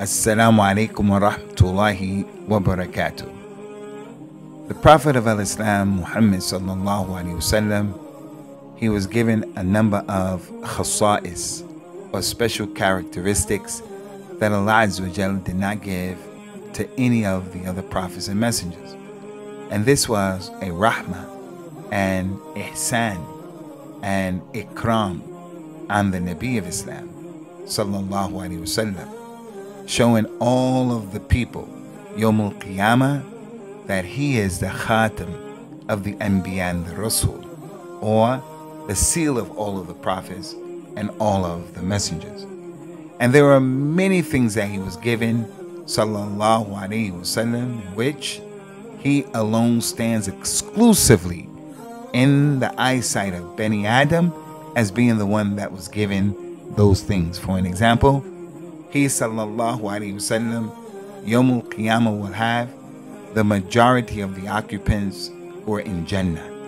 Assalamu alaikum wa rahmatullahi wa barakatuh. The Prophet of Al-Islam, Muhammad sallallahu alayhi wasallam, he was given a number of khasa'is, or special characteristics, that Allah Azza wa Jalla did not give to any of the other prophets and messengers. And this was a rahmah and ihsan and ikram on the Nabi of Islam sallallahu alayhi wasallam, showing all of the people, Yawm al-Qiyamah, that he is the Khatim of the Ambiya and the Rasul, or the seal of all of the prophets and all of the messengers. And there are many things that he was given, sallallahu alayhi wasallam, in which he alone stands exclusively in the eyesight of Bani Adam as being the one that was given those things. For an example, he sallallahu alayhi wasallam, Yawm al-Qiyamah, will have the majority of the occupants who are in Jannah.